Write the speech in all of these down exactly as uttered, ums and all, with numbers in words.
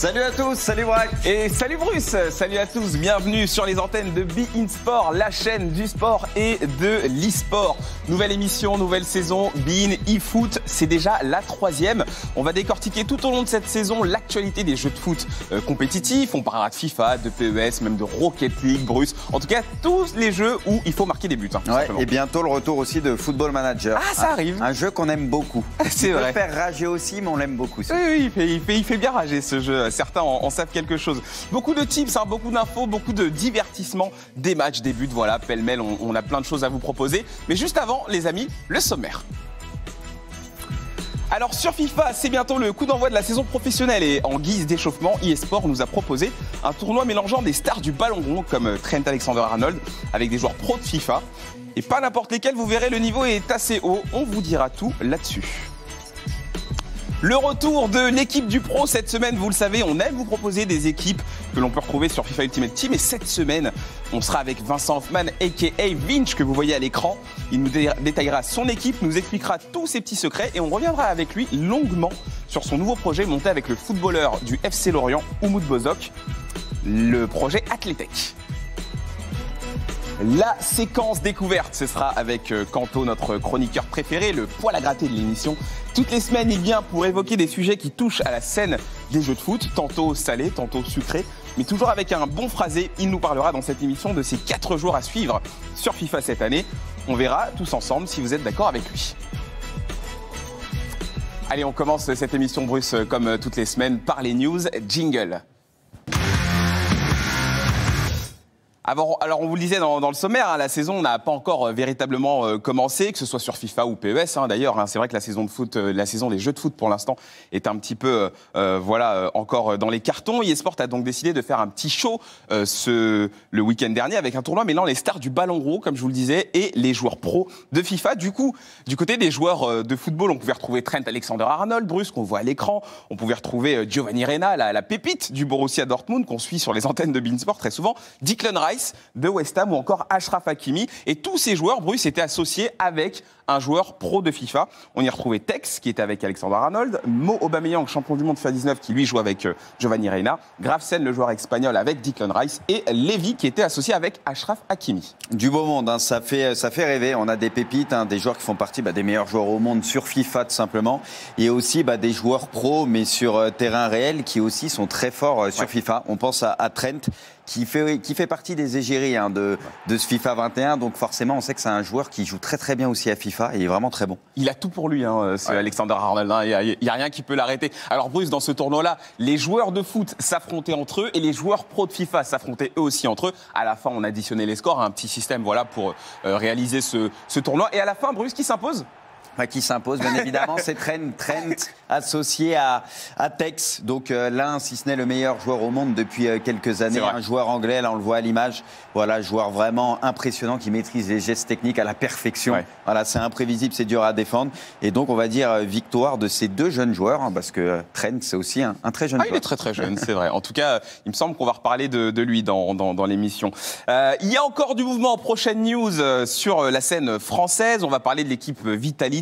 Salut à tous, salut Braque et salut Bruce. Salut à tous, bienvenue sur les antennes de beIN SPORTS, la chaîne du sport et de l'e-sport. Nouvelle émission, nouvelle saison, beIN eFOOT, c'est déjà la troisième. On va décortiquer tout au long de cette saison l'actualité des jeux de foot euh, compétitifs. On parlera de FIFA, de P E S, même de Rocket League, Bruce. En tout cas, tous les jeux où il faut marquer des buts. Hein, ouais, et bientôt le retour aussi de Football Manager. Ah, ça un, arrive. Un jeu qu'on aime beaucoup. C'est vrai. Il peut faire rager aussi, mais on l'aime beaucoup. Oui, oui, il fait, il fait, il fait bien rager ce jeu. Certains en, en savent quelque chose. Beaucoup de tips, hein, beaucoup d'infos, beaucoup de divertissement, des matchs, des buts, voilà, pêle-mêle, on, on a plein de choses à vous proposer. Mais juste avant, les amis, le sommaire. Alors sur FIFA, c'est bientôt le coup d'envoi de la saison professionnelle et en guise d'échauffement, eSport nous a proposé un tournoi mélangeant des stars du ballon rond comme Trent Alexander-Arnold avec des joueurs pros de FIFA. Et pas n'importe lesquels, vous verrez, le niveau est assez haut, on vous dira tout là-dessus. Le retour de l'équipe du pro cette semaine, vous le savez, on aime vous proposer des équipes que l'on peut retrouver sur FIFA Ultimate Team. Et cette semaine, on sera avec Vincent Hoffmann, a k a. Vinch, que vous voyez à l'écran. Il nous dé détaillera son équipe, nous expliquera tous ses petits secrets et on reviendra avec lui longuement sur son nouveau projet monté avec le footballeur du F C Lorient, Umut Bozok, le projet Athletech. La séquence découverte, ce sera avec Quento, notre chroniqueur préféré, le poil à gratter de l'émission. Toutes les semaines, il vient pour évoquer des sujets qui touchent à la scène des jeux de foot, tantôt salés, tantôt sucrés, mais toujours avec un bon phrasé. Il nous parlera dans cette émission de ses quatre jours à suivre sur FIFA cette année. On verra tous ensemble si vous êtes d'accord avec lui. Allez, on commence cette émission, Bruce, comme toutes les semaines, par les news. Jingle. Alors, on vous le disait dans, dans le sommaire, hein, la saison n'a pas encore euh, véritablement euh, commencé, que ce soit sur FIFA ou P E S. Hein, d'ailleurs, hein, c'est vrai que la saison de foot, euh, la saison des jeux de foot pour l'instant est un petit peu, euh, voilà, euh, encore dans les cartons. eSport a donc décidé de faire un petit show euh, ce, le week-end dernier avec un tournoi mêlant les stars du ballon rond, comme je vous le disais, et les joueurs pros de FIFA. Du coup, du côté des joueurs euh, de football, on pouvait retrouver Trent Alexander-Arnold, Bruce, qu'on voit à l'écran. On pouvait retrouver euh, Giovanni Reyna, la, la pépite du Borussia Dortmund qu'on suit sur les antennes de beIN SPORTS très souvent. Declan Rice de West Ham ou encore Ashraf Hakimi. Et tous ces joueurs, Bruce, étaient associés avec un joueur pro de FIFA. On y retrouvait Tekkz, qui était avec Alexander-Arnold, Mo Aubameyang, champion du monde FIFA dix-neuf, qui lui joue avec Giovanni Reyna, Gravesen, le joueur espagnol, avec Declan Rice, et Levy, qui était associé avec Ashraf Hakimi. Du beau monde, hein, ça fait, ça fait rêver. On a des pépites, hein, des joueurs qui font partie bah, des meilleurs joueurs au monde sur FIFA, tout simplement, et aussi bah, des joueurs pro, mais sur euh, terrain réel, qui aussi sont très forts euh, sur ouais. FIFA. On pense à, à Trent, qui fait, qui fait partie des égéries hein, de, de ce FIFA vingt et un. Donc forcément, on sait que c'est un joueur qui joue très très bien aussi à FIFA et il est vraiment très bon. Il a tout pour lui, hein, ce ouais. Alexander-Arnold. Hein, il n'y a, a rien qui peut l'arrêter. Alors Bruce, dans ce tournoi-là, les joueurs de foot s'affrontaient entre eux et les joueurs pro de FIFA s'affrontaient eux aussi entre eux. À la fin, on additionnait les scores, un petit système voilà, pour euh, réaliser ce, ce tournoi. Et à la fin, Bruce, qui s'impose ? Qui s'impose, bien évidemment, c'est Trent, Trent associé à, à Tekkz. Donc euh, l'un, si ce n'est le meilleur joueur au monde depuis euh, quelques années, un joueur anglais, là on le voit à l'image, voilà, joueur vraiment impressionnant qui maîtrise les gestes techniques à la perfection. Ouais. Voilà, c'est imprévisible, c'est dur à défendre. Et donc on va dire euh, victoire de ces deux jeunes joueurs, hein, parce que euh, Trent c'est aussi un, un très jeune ah, joueur. Il est très très jeune, c'est vrai. En tout cas, euh, il me semble qu'on va reparler de, de lui dans, dans, dans l'émission. Euh, il y a encore du mouvement, prochaine news euh, sur euh, la scène française, on va parler de l'équipe Vitality.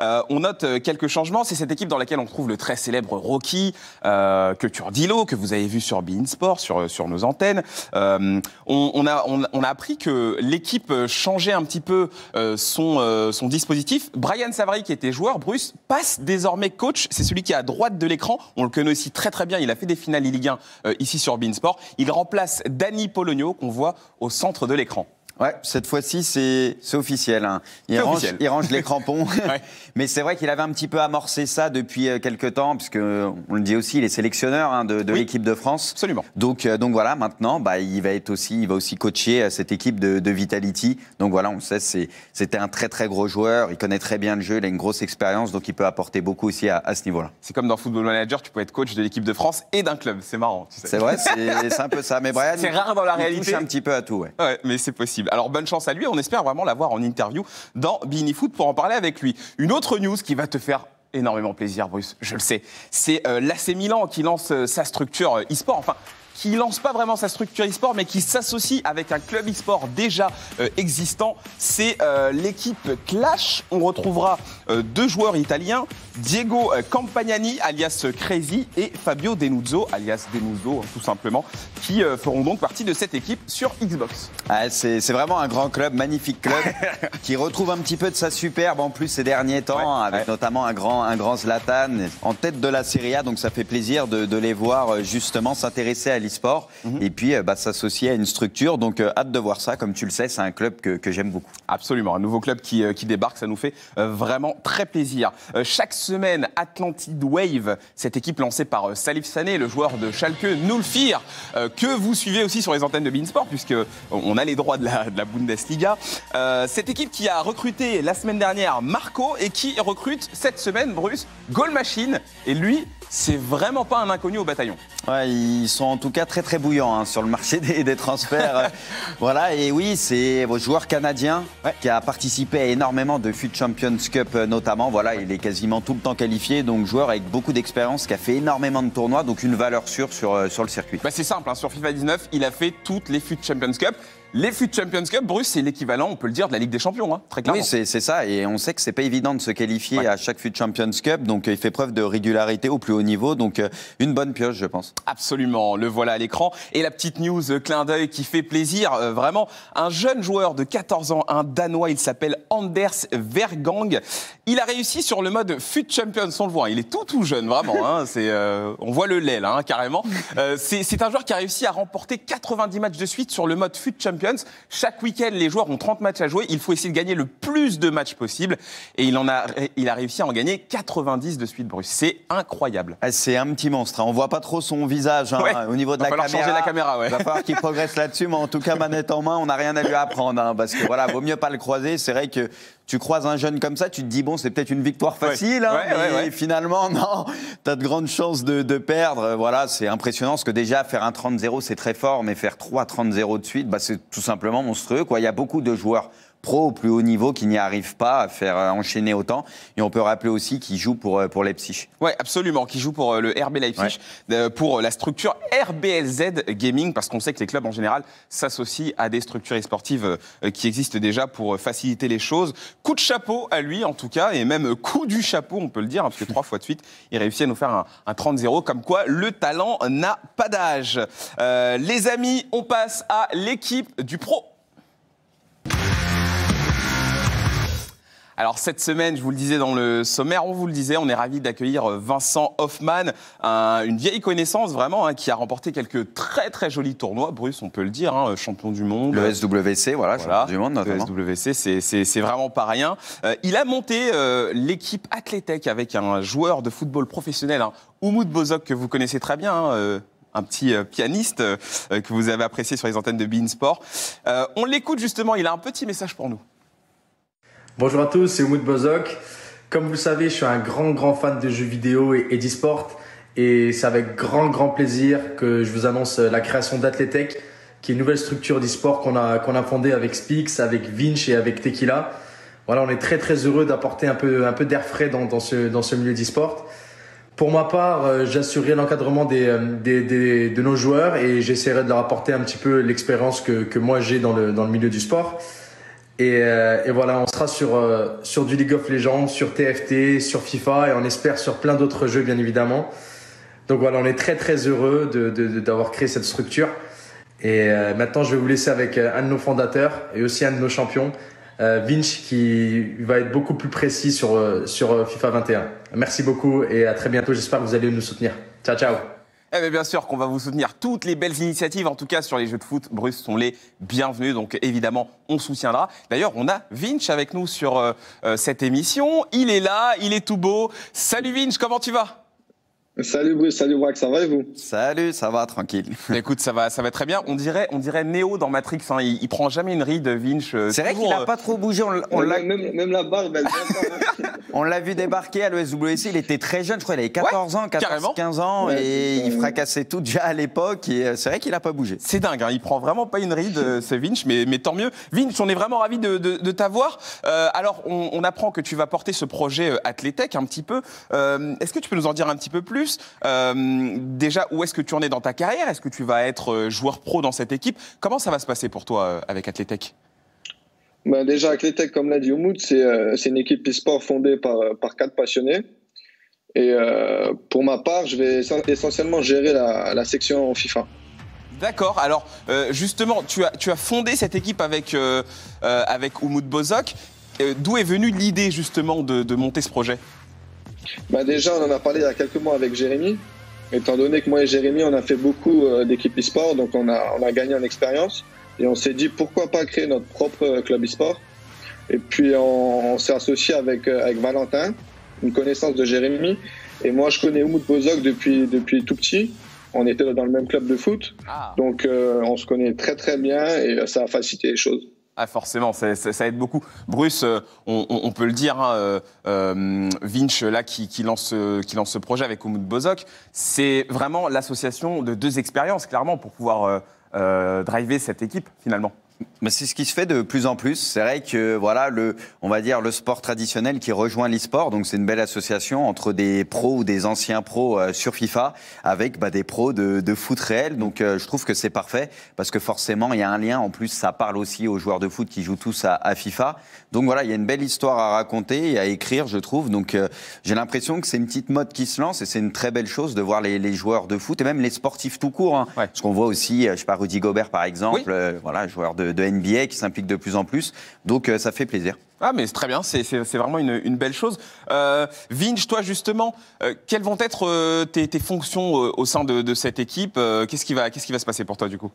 Euh, on note quelques changements. C'est cette équipe dans laquelle on trouve le très célèbre Rocky, euh, que Turdilo, que vous avez vu sur beIN SPORTS, sur, sur nos antennes. Euh, on, on, a, on, on a appris que l'équipe changeait un petit peu euh, son, euh, son dispositif. Brian Savary, qui était joueur, Bruce, passe désormais coach. C'est celui qui est à droite de l'écran. On le connaît aussi très très bien. Il a fait des finales Ligue un euh, ici sur beIN SPORTS. Il remplace Dani Polonio, qu'on voit au centre de l'écran. Ouais, cette fois-ci, c'est officiel, hein. Il range, officiel. Il range les crampons. Ouais. Mais c'est vrai qu'il avait un petit peu amorcé ça depuis quelques temps, puisque on le dit aussi, il est sélectionneur hein, de, de oui. l'équipe de France. Absolument. Donc, donc voilà, maintenant, bah, il va être aussi, il va aussi coacher cette équipe de, de Vitality. Donc voilà, on le sait, c'était un très très gros joueur. Il connaît très bien le jeu, il a une grosse expérience, donc il peut apporter beaucoup aussi à, à ce niveau-là. C'est comme dans Football Manager, tu peux être coach de l'équipe de France et d'un club. C'est marrant. Tu sais. C'est vrai, c'est un peu ça. Mais Brian, c'est rare dans la il réalité. Touche un petit peu à tout, ouais. Ouais, mais c'est possible. Alors bonne chance à lui, on espère vraiment l'avoir en interview dans beIN eFOOT pour en parler avec lui. Une autre news qui va te faire énormément plaisir, Bruce, je le sais, c'est euh, l'A C Milan qui lance euh, sa structure euh, e-sport, enfin qui ne lance pas vraiment sa structure e-sport, mais qui s'associe avec un club e-sport déjà euh, existant. C'est euh, l'équipe Clash. On retrouvera euh, deux joueurs italiens, Diego Campagnani alias Crazy et Fabio Denuzzo alias Denuzzo tout simplement, qui feront donc partie de cette équipe sur Xbox. Ah, c'est, c'est vraiment un grand club, magnifique club, qui retrouve un petit peu de sa superbe en plus ces derniers temps, ouais, avec ouais. notamment un grand, un grand Zlatan en tête de la Serie A, donc ça fait plaisir de, de les voir justement s'intéresser à l'e-sport mm-hmm. et puis bah, s'associer à une structure, donc hâte de voir ça, comme tu le sais, c'est un club que, que j'aime beaucoup. Absolument, un nouveau club qui, qui débarque, ça nous fait vraiment très plaisir. Chaque semaine, Atlantide Wave, cette équipe lancée par Salif Sané, le joueur de Schalke, Noulfir, que vous suivez aussi sur les antennes de beIN SPORTS, puisqu'on a les droits de la, de la Bundesliga. Euh, cette équipe qui a recruté la semaine dernière Marco et qui recrute cette semaine, Bruce, Goal Machine. Et lui, c'est vraiment pas un inconnu au bataillon. Ouais, ils sont en tout cas très très bouillants hein, sur le marché des, des transferts. Voilà, et oui, c'est votre joueur canadien ouais. qui a participé à énormément de FUT Champions Cup notamment. Voilà, ouais. il est quasiment tout le temps qualifié, donc joueur avec beaucoup d'expérience qui a fait énormément de tournois, donc une valeur sûre sur, sur le circuit. Bah, c'est simple, hein, sur FIFA dix-neuf, il a fait toutes les FUT Champions Cup. Les FUT Champions Cup, Bruce, c'est l'équivalent, on peut le dire, de la Ligue des Champions, hein, très clairement. Oui, c'est, c'est ça, et on sait que c'est pas évident de se qualifier ouais. à chaque FUT Champions Cup, donc il fait preuve de régularité au plus haut niveau, donc une bonne pioche, je pense. Absolument, le voilà à l'écran. Et la petite news, clin d'œil qui fait plaisir, euh, vraiment, un jeune joueur de quatorze ans, un Danois, il s'appelle Anders Vergang. Il a réussi sur le mode FUT Champions, on le voit, hein, il est tout tout jeune, vraiment, hein, c'est, euh, on voit le lait, là, hein, carrément. Euh, c'est, c'est un joueur qui a réussi à remporter quatre-vingt-dix matchs de suite sur le mode FUT Champions. Chaque week-end, les joueurs ont trente matchs à jouer. Il faut essayer de gagner le plus de matchs possible. Et il, en a, il a réussi à en gagner quatre-vingt-dix de suite, Bruce. C'est incroyable. Ah, c'est un petit monstre. Hein. On ne voit pas trop son visage hein, ouais. au niveau de la caméra. Il va falloir changer la caméra. Ouais. Il va falloir qu'il progresse là-dessus. Mais en tout cas, manette en main, on n'a rien à lui apprendre. Hein, parce que voilà, vaut mieux pas le croiser. C'est vrai que tu croises un jeune comme ça, tu te dis, bon, c'est peut-être une victoire facile. Ouais. Hein, ouais, mais ouais, ouais. finalement, non, tu as de grandes chances de, de perdre. Voilà, c'est impressionnant. Parce que déjà, faire un trente zéro, c'est très fort. Mais faire trois trente zéro de suite, bah, c'est tout simplement monstrueux, quoi. Il y a beaucoup de joueurs pro au plus haut niveau qui n'y arrivent pas à faire enchaîner autant. Et on peut rappeler aussi qu'ils jouent pour, pour Leipzig. Oui, absolument, qu'ils jouent pour le R B Leipzig, ouais. pour la structure R B L Z Gaming, parce qu'on sait que les clubs en général s'associent à des structures sportives qui existent déjà pour faciliter les choses. Coup de chapeau à lui en tout cas, et même coup du chapeau, on peut le dire, parce que trois fois de suite, il réussit à nous faire un, un trente zéro, comme quoi le talent n'a pas d'âge. Euh, les amis, on passe à l'équipe du pro. Alors cette semaine, je vous le disais dans le sommaire, on vous le disait, on est ravis d'accueillir Vincent Hoffmann, un, une vieille connaissance vraiment, hein, qui a remporté quelques très très jolis tournois, Bruce, on peut le dire, hein, champion du monde. Le S W C, voilà, voilà champion du monde notamment. Le S W C, c'est, c'est, c'est vraiment pas rien. Euh, il a monté euh, l'équipe Athletech avec un joueur de football professionnel, hein, Umut Bozok, que vous connaissez très bien, hein, euh, un petit euh, pianiste euh, que vous avez apprécié sur les antennes de beIN SPORTS. Euh, on l'écoute justement, il a un petit message pour nous. Bonjour à tous, c'est Umut Bozok. Comme vous le savez, je suis un grand, grand fan de jeux vidéo et d'e-sport. Et c'est avec grand, grand plaisir que je vous annonce la création d'Athletech, qui est une nouvelle structure d'e-sport qu'on a, qu'on a fondée avec Spix, avec Vinch et avec Tequila. Voilà, on est très, très heureux d'apporter un peu, un peu d'air frais dans, dans, ce, dans ce milieu d'e-sport. Pour ma part, j'assurerai l'encadrement des, des, des, de nos joueurs et j'essaierai de leur apporter un petit peu l'expérience que, que moi j'ai dans le, dans le milieu du sport. Et, euh, et voilà, on sera sur, euh, sur du League of Legends, sur T F T, sur FIFA et on espère sur plein d'autres jeux, bien évidemment. Donc voilà, on est très très heureux de, de, de, d'avoir créé cette structure. Et euh, maintenant, je vais vous laisser avec un de nos fondateurs et aussi un de nos champions, euh, Vinch, qui va être beaucoup plus précis sur, sur FIFA vingt et un. Merci beaucoup et à très bientôt. J'espère que vous allez nous soutenir. Ciao, ciao. Eh bien, bien sûr qu'on va vous soutenir. Toutes les belles initiatives, en tout cas sur les jeux de foot, Bruce, sont les bienvenues. Donc évidemment, on soutiendra. D'ailleurs, on a Vinch avec nous sur euh, cette émission. Il est là, il est tout beau. Salut Vinch, comment tu vas ? Salut Bruce, salut Wack, ça va et vous ? Salut, ça va, tranquille. Écoute, ça va, ça va très bien. On dirait, on dirait Neo dans Matrix, hein. il, il prend jamais une ride, Vinch. Euh, C'est vrai qu'il n'a euh... pas trop bougé. On, on l'a... Même, même la barre, ben, on l'a vu débarquer à l'E S W C, il était très jeune, je crois, il avait quatorze ouais, ans, quatorze quinze ans, ouais, et il fracassait tout déjà à l'époque, et c'est vrai qu'il n'a pas bougé. C'est dingue, hein, il prend vraiment pas une ride, ce Vinch, mais, mais tant mieux. Vinch, on est vraiment ravis de, de, de t'avoir. Euh, alors, on, on apprend que tu vas porter ce projet Athletech un petit peu. Euh, est-ce que tu peux nous en dire un petit peu plus ? Euh, déjà, où est-ce que tu en es dans ta carrière ? Est-ce que tu vas être joueur pro dans cette équipe ? Comment ça va se passer pour toi avec Athletech ? Ben déjà, Athletech, comme l'a dit Umut, c'est, euh, c'est une équipe e-sport fondée par, par quatre passionnés. Et euh, pour ma part, je vais essentiellement gérer la, la section FIFA. D'accord. Alors, euh, justement, tu as, tu as fondé cette équipe avec, euh, euh, avec Umut Bozok. Euh, D'où est venue l'idée, justement, de, de monter ce projet? Bah déjà, on en a parlé il y a quelques mois avec Jérémy. Étant donné que moi et Jérémy, on a fait beaucoup d'équipes e-sport, donc on a, on a gagné en expérience. Et on s'est dit, pourquoi pas créer notre propre club e-sport? Et puis, on, on s'est associé avec, avec Valentin, une connaissance de Jérémy. Et moi, je connais Umut Bozok depuis, depuis tout petit. On était dans le même club de foot. Ah. Donc, euh, on se connaît très, très bien et ça a facilité les choses. Ah, forcément, ça, ça, ça aide beaucoup. Bruce, euh, on, on peut le dire, hein, euh, Vinch, là, qui, qui, lance, qui lance ce projet avec Umut Bozok, c'est vraiment l'association de deux expériences, clairement, pour pouvoir euh, euh, driver cette équipe, finalement. Mais c'est ce qui se fait de plus en plus. C'est vrai que voilà, le, on va dire le sport traditionnel qui rejoint l'e-sport. Donc c'est une belle association entre des pros ou des anciens pros euh, sur FIFA avec bah, des pros de, de foot réel. Donc euh, je trouve que c'est parfait parce que forcément il y a un lien. En plus ça parle aussi aux joueurs de foot qui jouent tous à, à FIFA. Donc voilà, il y a une belle histoire à raconter et à écrire, je trouve. Donc euh, j'ai l'impression que c'est une petite mode qui se lance et c'est une très belle chose de voir les, les joueurs de foot et même les sportifs tout court. Hein. Ouais. Parce qu'on voit aussi, je sais pas, Rudy Gobert par exemple, oui. euh, voilà, joueur de de N B A qui s'implique de plus en plus, donc euh, ça fait plaisir. Ah mais c'est très bien, c'est vraiment une, une belle chose. Euh, Vinch, toi justement, euh, quelles vont être euh, tes, tes fonctions euh, au sein de, de cette équipe? euh, Qu'est-ce qui va, qu'est-ce qui va se passer pour toi du coup?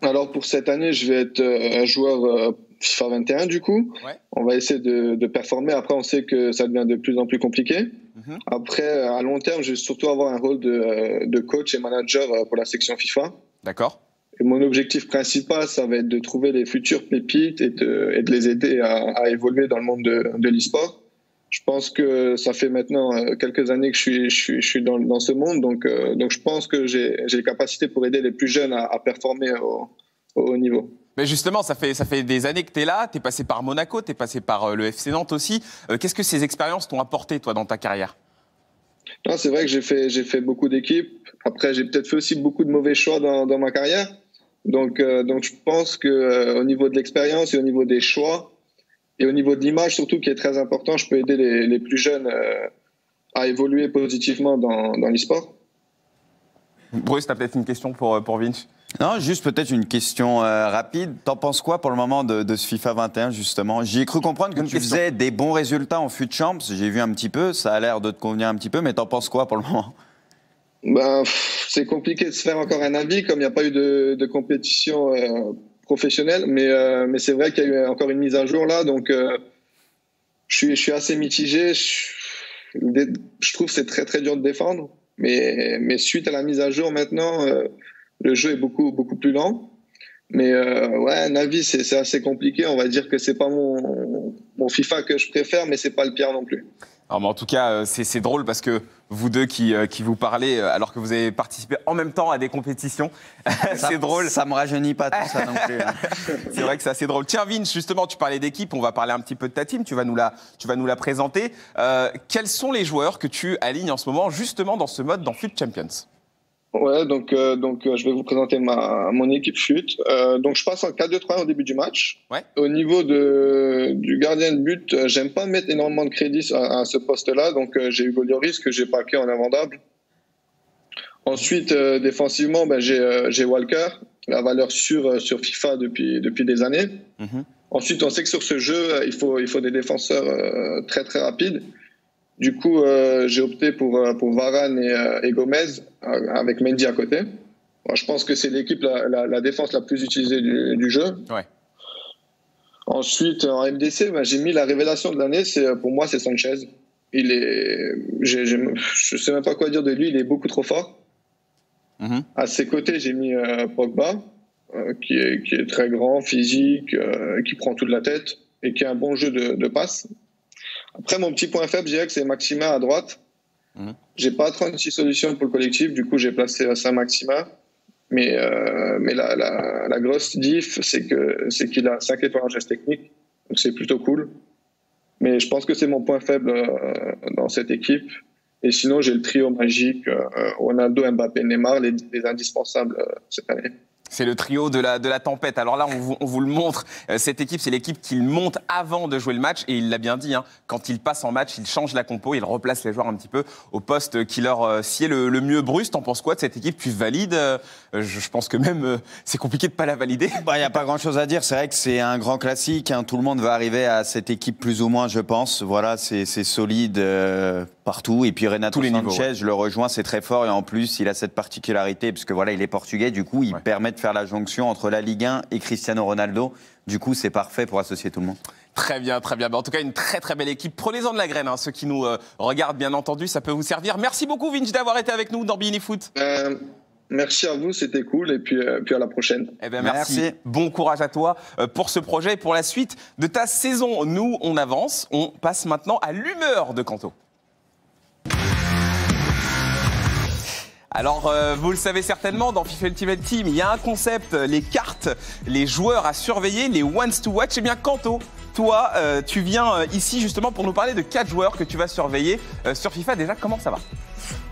Alors pour cette année, je vais être euh, un joueur euh, FIFA vingt et un du coup. Ouais. On va essayer de, de performer. Après, on sait que ça devient de plus en plus compliqué. Mm-hmm. Après, à long terme, je vais surtout avoir un rôle de, de coach et manager pour la section FIFA. D'accord. Et mon objectif principal, ça va être de trouver les futures pépites et de, et de les aider à, à évoluer dans le monde de, de l'e-sport. Je pense que ça fait maintenant quelques années que je suis, je suis, je suis dans, dans ce monde, donc, euh, donc je pense que j'ai les capacités pour aider les plus jeunes à, à performer au, au haut niveau. Mais justement, ça fait, ça fait des années que tu es là, tu es passé par Monaco, tu es passé par le F C Nantes aussi. Euh, Qu'est-ce que ces expériences t'ont apporté, toi, dans ta carrière ? C'est vrai que j'ai fait, j'ai fait beaucoup d'équipes. Après, j'ai peut-être fait aussi beaucoup de mauvais choix dans, dans ma carrière. Donc, euh, donc je pense qu'au euh, niveau de l'expérience et au niveau des choix et au niveau de l'image surtout qui est très important, je peux aider les, les plus jeunes euh, à évoluer positivement dans, dans l'e-sport. Bruce, tu as peut-être une question pour, pour Vinch? Non, juste peut-être une question euh, rapide. T'en penses quoi pour le moment de, de ce FIFA vingt et un, justement? J'ai cru comprendre que une tu question. faisais des bons résultats en FUT Champs. J'ai vu un petit peu, ça a l'air de te convenir un petit peu, mais t'en penses quoi pour le moment? Ben, c'est compliqué de se faire encore un avis, comme il n'y a pas eu de, de compétition euh, professionnelle. Mais, euh, mais c'est vrai qu'il y a eu encore une mise à jour là, donc euh, je, suis, je suis assez mitigé. Je, je trouve que c'est très très dur de défendre. Mais, mais suite à la mise à jour maintenant, euh, le jeu est beaucoup, beaucoup plus lent. Mais euh, ouais, un avis, c'est assez compliqué. On va dire que c'est pas mon, mon FIFA que je préfère, mais c'est pas le pire non plus. Alors, mais en tout cas, c'est drôle parce que vous deux qui, qui vous parlez alors que vous avez participé en même temps à des compétitions, c'est drôle. Ça me rajeunit pas tout ça non plus. Hein. C'est vrai que c'est assez drôle. Tiens, Vince, justement, tu parlais d'équipe, on va parler un petit peu de ta team, tu vas nous la, tu vas nous la présenter. Euh, quels sont les joueurs que tu alignes en ce moment, justement, dans ce mode, dans FUT Champions? Ouais, donc, euh, donc euh, je vais vous présenter ma, mon équipe FUT. Euh, donc je passe en quatre deux trois au début du match. Ouais. Au niveau de, du gardien de but, euh, j'aime pas mettre énormément de crédit à, à ce poste-là. Donc euh, j'ai Hugo Lloris que j'ai paqué en invendable. Ensuite, euh, défensivement, ben, j'ai euh, Walker, la valeur sûre euh, sur FIFA depuis, depuis des années. Mm-hmm. Ensuite, on sait que sur ce jeu, euh, il, faut, il faut des défenseurs euh, très très rapides. Du coup, euh, j'ai opté pour, pour Varane et, euh, et Gomez, avec Mendy à côté. Bon, je pense que c'est l'équipe, la, la, la défense la plus utilisée du, du jeu. Ouais. Ensuite, en M D C, ben, j'ai mis la révélation de l'année. Pour moi, c'est Sanches. Il est, j'ai, j'ai, je ne sais même pas quoi dire de lui. Il est beaucoup trop fort. Mm-hmm. À ses côtés, j'ai mis euh, Pogba, euh, qui, est, qui est très grand, physique, euh, qui prend toute la tête et qui a un bon jeu de, de passe. Après, mon petit point faible, je dirais que c'est Maxima à droite. Mmh. J'ai pas trente-six solutions pour le collectif, du coup, j'ai placé Saint-Maxima. Mais, euh, mais la, la, la grosse diff, c'est qu'il a cinq étoiles en geste technique, donc c'est plutôt cool. Mais je pense que c'est mon point faible euh, dans cette équipe. Et sinon, j'ai le trio magique, euh, Ronaldo, Mbappé, Neymar, les, les indispensables euh, cette année. C'est le trio de la, de la tempête. Alors là, on vous, on vous le montre. Cette équipe, c'est l'équipe qu'il monte avant de jouer le match. Et il l'a bien dit, hein, quand il passe en match, il change la compo, il replace les joueurs un petit peu au poste qui leur euh, sied le, le mieux. Bruce, t'en penses quoi de cette équipe? Tu valides? euh, je, je pense que même, euh, c'est compliqué de ne pas la valider. Bah, il n'y a pas grand-chose à dire. C'est vrai que c'est un grand classique. Hein. Tout le monde va arriver à cette équipe plus ou moins, je pense. Voilà, c'est solide euh, partout. Et puis Renato Sanches, niveaux, ouais. je le rejoins, c'est très fort. Et en plus, il a cette particularité, puisque voilà, il est portugais, du coup, il ouais. permet de faire la jonction entre la Ligue un et Cristiano Ronaldo. Du coup, c'est parfait pour associer tout le monde. Très bien, très bien. En tout cas, une très très belle équipe. Prenez-en de la graine, hein. Ceux qui nous euh, regardent, bien entendu, ça peut vous servir. Merci beaucoup, Vinci, d'avoir été avec nous dans beIN eFOOT. Euh, merci à vous, c'était cool. Et puis, euh, puis à la prochaine. Eh ben, merci. merci. Bon courage à toi pour ce projet et pour la suite de ta saison. Nous, on avance. On passe maintenant à l'humeur de Quento. Alors, euh, vous le savez certainement, dans FIFA Ultimate Team, il y a un concept, les cartes, les joueurs à surveiller, les ones to watch. Eh bien, Quento, toi, euh, tu viens ici justement pour nous parler de quatre joueurs que tu vas surveiller euh, sur FIFA. Déjà, comment ça va ?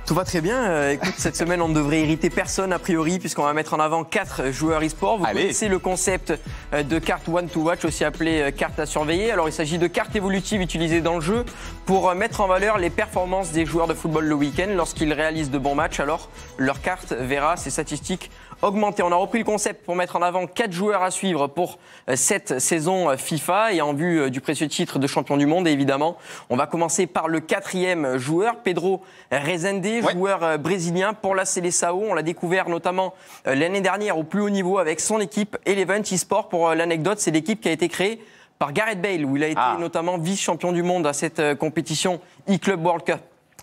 Tout va très bien. Euh, écoute, cette semaine, on ne devrait irriter personne, a priori, puisqu'on va mettre en avant quatre joueurs e-sport. Vous Allez. connaissez le concept de carte one to watch, aussi appelée carte à surveiller. Alors, il s'agit de cartes évolutives utilisées dans le jeu pour mettre en valeur les performances des joueurs de football le week-end. Lorsqu'ils réalisent de bons matchs, alors leur carte verra ses statistiques augmenter. On a repris le concept pour mettre en avant quatre joueurs à suivre pour cette saison FIFA et en vue du précieux titre de champion du monde. Et évidemment, on va commencer par le quatrième joueur, Pedro Rezende. Ouais. Joueur brésilien pour la Seleção. On l'a découvert notamment l'année dernière au plus haut niveau avec son équipe Eleven eSport. Pour l'anecdote, c'est l'équipe qui a été créée par Gareth Bale, où il a été ah. notamment vice-champion du monde à cette compétition e-Club World Cup.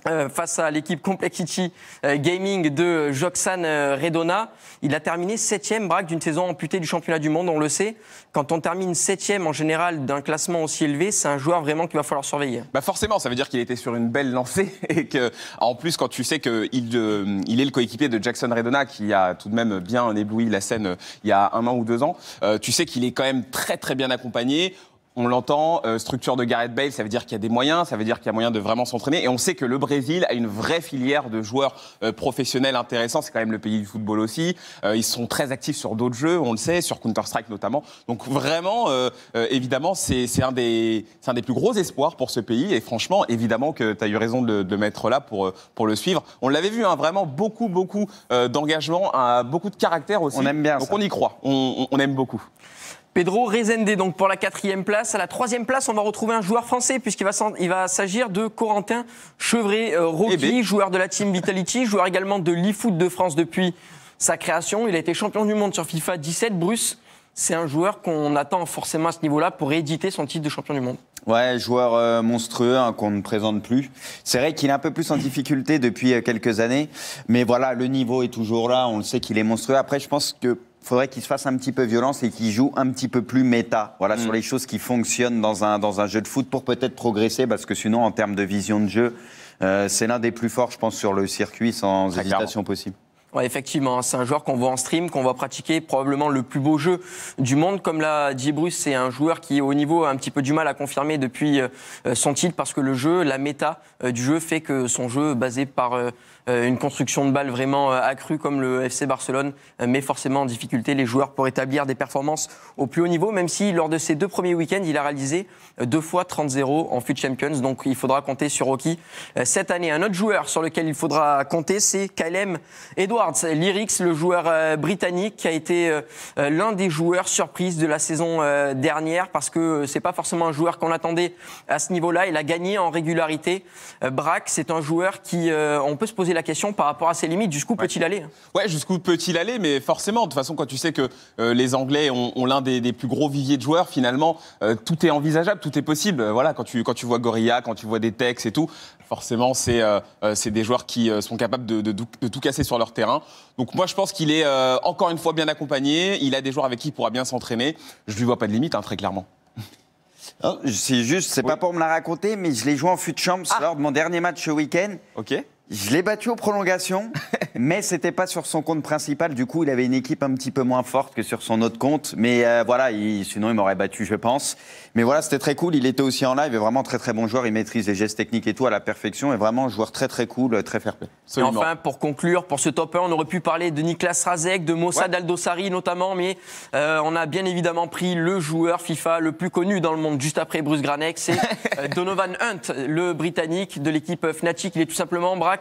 Euh, face à l'équipe Complexity euh, Gaming de Joxan euh, Redona. Il a terminé septième, braque d'une saison amputée du championnat du monde, on le sait. Quand on termine septième en général d'un classement aussi élevé, c'est un joueur vraiment qu'il va falloir surveiller. Bah forcément, ça veut dire qu'il était sur une belle lancée et que, en plus, quand tu sais qu'il euh, il est le coéquipier de Joxan Redona, qui a tout de même bien ébloui la scène euh, il y a un an ou deux ans, euh, tu sais qu'il est quand même très très bien accompagné. On l'entend, euh, structure de Gareth Bale, ça veut dire qu'il y a des moyens, ça veut dire qu'il y a moyen de vraiment s'entraîner. Et on sait que le Brésil a une vraie filière de joueurs euh, professionnels intéressants. C'est quand même le pays du football aussi. Euh, ils sont très actifs sur d'autres jeux, on le sait, sur Counter-Strike notamment. Donc vraiment, euh, euh, évidemment, c'est un, un des plus gros espoirs pour ce pays. Et franchement, évidemment que tu as eu raison de le, de le mettre là pour, pour le suivre. On l'avait vu, hein, vraiment beaucoup, beaucoup euh, d'engagement, hein, beaucoup de caractère aussi. On aime bien Donc ça. on y croit, on, on, on aime beaucoup. Pedro Rezende, donc pour la quatrième place. À la troisième place, on va retrouver un joueur français, puisqu'il va, il va s'agir de Corentin Chevret, euh, Rocky, joueur de la team Vitality, joueur également de l'eFoot de France depuis sa création. Il a été champion du monde sur FIFA dix-sept. Bruce, c'est un joueur qu'on attend forcément à ce niveau-là pour rééditer son titre de champion du monde. Ouais, joueur euh, monstrueux hein, qu'on ne présente plus. C'est vrai qu'il est un peu plus en difficulté depuis euh, quelques années, mais voilà, le niveau est toujours là. On le sait qu'il est monstrueux. Après, je pense que il faudrait qu'il se fasse un petit peu violence et qu'il joue un petit peu plus méta, voilà, mmh. sur les choses qui fonctionnent dans un, dans un jeu de foot pour peut-être progresser, parce que sinon, en termes de vision de jeu, euh, c'est l'un des plus forts, je pense, sur le circuit, sans Très hésitation clairement. possible. Ouais, effectivement, c'est un joueur qu'on voit en stream, qu'on va pratiquer probablement le plus beau jeu du monde. Comme l'a dit Bruce, c'est un joueur qui, au niveau, a un petit peu du mal à confirmer depuis son titre, parce que le jeu, la méta du jeu fait que son jeu, basé par une construction de balles vraiment accrue comme le F C Barcelone, met forcément en difficulté les joueurs pour établir des performances au plus haut niveau, même si lors de ses deux premiers week-ends, il a réalisé deux fois trente zéro en FUT Champions. Donc, il faudra compter sur Rocky cette année. Un autre joueur sur lequel il faudra compter, c'est Caleb Edwards. Lyrics, le joueur britannique qui a été l'un des joueurs surprises de la saison dernière, parce que c'est pas forcément un joueur qu'on attendait à ce niveau-là. Il a gagné en régularité. Braque, c'est un joueur qui, on peut se poser la question par rapport à ses limites. Jusqu'où ouais. peut-il aller? Ouais, jusqu'où peut-il aller? Mais forcément, de toute façon, quand tu sais que euh, les Anglais ont, ont l'un des, des plus gros viviers de joueurs, finalement, euh, tout est envisageable, tout est possible. Voilà, quand tu, quand tu vois Gorilla, quand tu vois des Tekkz et tout, forcément, c'est euh, des joueurs qui sont capables de, de, de tout casser sur leur terrain. Donc moi je pense qu'il est euh, encore une fois bien accompagné, il a des joueurs avec qui il pourra bien s'entraîner, je lui vois pas de limite hein, très clairement. C'est juste, c'est oui. pas pour me la raconter, mais je l'ai joué en FUT Champs ah. lors de mon dernier match ce week-end. Ok. Je l'ai battu aux prolongations, mais c'était pas sur son compte principal. Du coup, il avait une équipe un petit peu moins forte que sur son autre compte. Mais euh, voilà, il, sinon il m'aurait battu, je pense. Mais voilà, c'était très cool. Il était aussi en live, et vraiment très très bon joueur. Il maîtrise les gestes techniques et tout à la perfection. Et vraiment, joueur très très cool, très fair play. Et enfin, pour conclure, pour ce top un, on aurait pu parler de Niklas Razek, de Moussa Aldoussari ouais. notamment. Mais euh, on a bien évidemment pris le joueur FIFA le plus connu dans le monde, juste après Bruce Granek. C'est Donovan Hunt, le Britannique de l'équipe Fnatic. Il est tout simplement braque.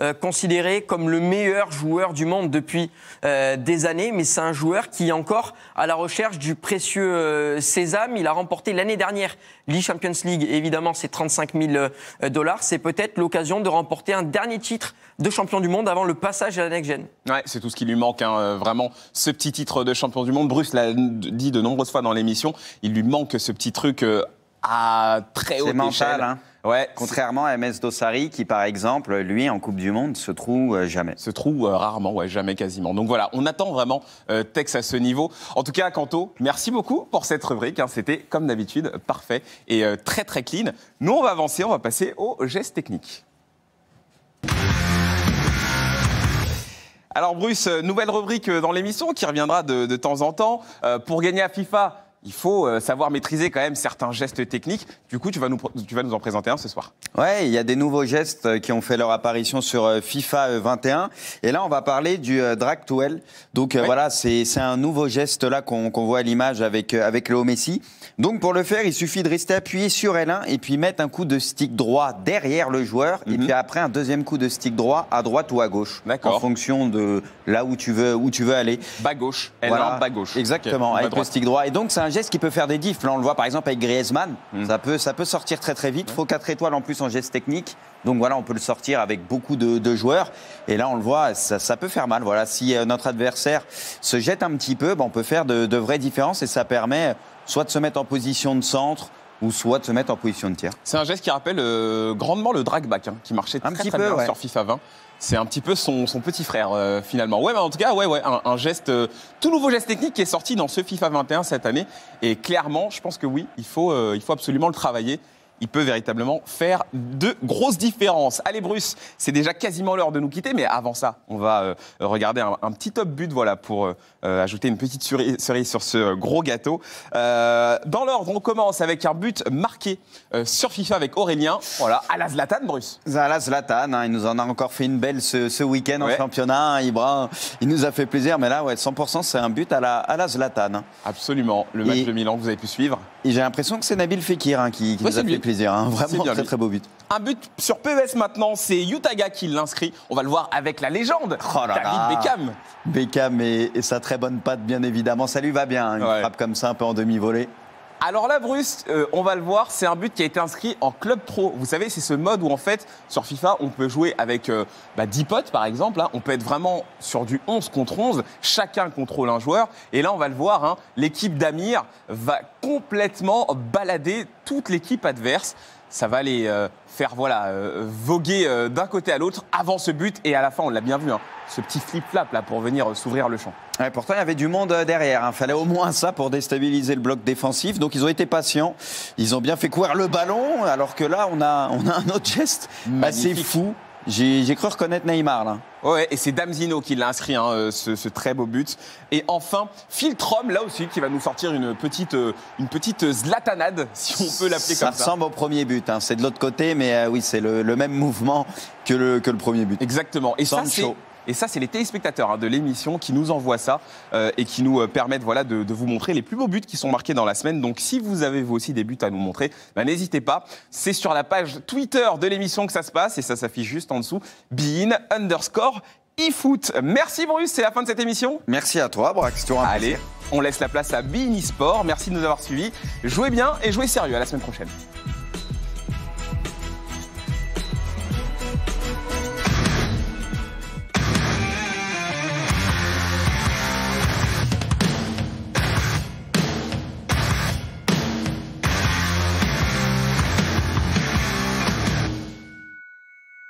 Euh, considéré comme le meilleur joueur du monde depuis euh, des années, mais c'est un joueur qui est encore à la recherche du précieux euh, sésame. Il a remporté l'année dernière League Champions League, et évidemment c'est trente-cinq mille dollars. C'est peut-être l'occasion de remporter un dernier titre de champion du monde avant le passage à la Next Gen. Ouais, c'est tout ce qui lui manque, hein, vraiment, ce petit titre de champion du monde. Bruce l'a dit de nombreuses fois dans l'émission, il lui manque ce petit truc euh, à très haute échelle. C'est mental, hein. Ouais, contrairement à M S Dossari qui, par exemple, lui, en Coupe du Monde, se trouve euh, jamais. Se trouve euh, rarement, ouais, jamais quasiment. Donc voilà, on attend vraiment euh, Tekkz à ce niveau. En tout cas, Quento, merci beaucoup pour cette rubrique. Hein. C'était, comme d'habitude, parfait et euh, très, très clean. Nous, on va avancer, on va passer aux gestes techniques. Alors, Bruce, nouvelle rubrique dans l'émission qui reviendra de, de temps en temps. Euh, pour gagner à FIFA... Il faut savoir maîtriser quand même certains gestes techniques. Du coup, tu vas nous, tu vas nous en présenter un ce soir. Ouais, il y a des nouveaux gestes qui ont fait leur apparition sur FIFA vingt et un. Et là, on va parler du drag to hell. Donc oui. voilà, c'est un nouveau geste là qu'on qu'on voit à l'image avec, avec Léo Messi. Donc pour le faire, il suffit de rester appuyé sur L un et puis mettre un coup de stick droit derrière le joueur. Mm-hmm. Et puis après, un deuxième coup de stick droit à droite ou à gauche. D'accord. En fonction de là où tu veux, où tu veux aller. Bas gauche, L un, voilà. Bas gauche. Exactement, okay. Avec droite. Le stick droit. Et donc, c'est un geste qui peut faire des diffs. Là, on le voit par exemple avec Griezmann. Mmh. Ça peut, ça peut sortir très très vite. Il faut quatre étoiles en plus en geste technique. Donc voilà, on peut le sortir avec beaucoup de, de joueurs. Et là, on le voit, ça, ça peut faire mal. Voilà, si notre adversaire se jette un petit peu, ben, on peut faire de, de vraies différences. Et ça permet soit de se mettre en position de centre, ou soit de se mettre en position de tir. C'est un geste qui rappelle euh, grandement le drag-back, hein, qui marchait très, un petit très peu, bien ouais. sur FIFA vingt. C'est un petit peu son, son petit frère, euh, finalement. Ouais, mais en tout cas, ouais, ouais, un, un geste, euh, tout nouveau geste technique qui est sorti dans ce FIFA vingt et un cette année. Et clairement, je pense que oui, il faut, euh, il faut absolument le travailler. Il peut véritablement faire de grosses différences. Allez, Bruce, c'est déjà quasiment l'heure de nous quitter. Mais avant ça, on va euh, regarder un, un petit top but voilà, pour euh, ajouter une petite cerise sur ce gros gâteau. Euh, dans l'ordre, on commence avec un but marqué euh, sur FIFA avec Aurélien. Voilà, à la Zlatan, Bruce. À la Zlatan, hein, il nous en a encore fait une belle ce, ce week-end ouais. en championnat. Hein, Ibra, il nous a fait plaisir. Mais là, ouais, cent pour cent, c'est un but à la, à la Zlatan. Hein. Absolument. Le match et, de Milan que vous avez pu suivre. Et j'ai l'impression que c'est Nabil Fekir hein, qui, qui ouais, nous a fait plaisir. Plaisir, hein. Vraiment très, très beau but. Un but sur P E S maintenant, c'est Utaga qui l'inscrit. On va le voir avec la légende, oh là David Beckham. Beckham et, et sa très bonne patte, bien évidemment. Ça lui va bien, hein. Une ouais. frappe comme ça, un peu en demi-volée. Alors là, Bruce, euh, on va le voir, c'est un but qui a été inscrit en club pro. Vous savez, c'est ce mode où, en fait, sur FIFA, on peut jouer avec euh, bah, dix potes, par exemple. Hein. On peut être vraiment sur du onze contre onze. Chacun contrôle un joueur. Et là, on va le voir, hein, l'équipe d'Amir va complètement balader toute l'équipe adverse. Ça va les euh, faire voilà, euh, voguer euh, d'un côté à l'autre avant ce but. Et à la fin, on l'a bien vu, hein, ce petit flip-flap là, pour venir euh, s'ouvrir le champ. Ouais, pourtant, il y avait du monde derrière. Hein. Fallait au moins ça pour déstabiliser le bloc défensif. Donc, ils ont été patients. Ils ont bien fait courir le ballon. Alors que là, on a, on a un autre geste magnifique. Assez fou. J'ai cru reconnaître Neymar, là. Ouais, et c'est Damzino qui l'a inscrit, hein, ce, ce très beau but. Et enfin, Phil Trom, là aussi, qui va nous sortir une petite, une petite zlatanade, si on peut l'appeler comme ça. Ça ressemble au premier but, hein. C'est de l'autre côté, mais euh, oui, c'est le, le même mouvement que le, que le premier but. Exactement. Et ça, c'est... Et ça, c'est les téléspectateurs hein, de l'émission qui nous envoient ça euh, et qui nous euh, permettent voilà, de, de vous montrer les plus beaux buts qui sont marqués dans la semaine. Donc, si vous avez vous aussi des buts à nous montrer, bah, n'hésitez pas. C'est sur la page Twitter de l'émission que ça se passe et ça s'affiche juste en dessous. beIN underscore eFOOT. Merci Bruce, c'est la fin de cette émission. Merci à toi, Brax. Allez, on laisse la place à beIN eSports. Merci de nous avoir suivis. Jouez bien et jouez sérieux. À la semaine prochaine.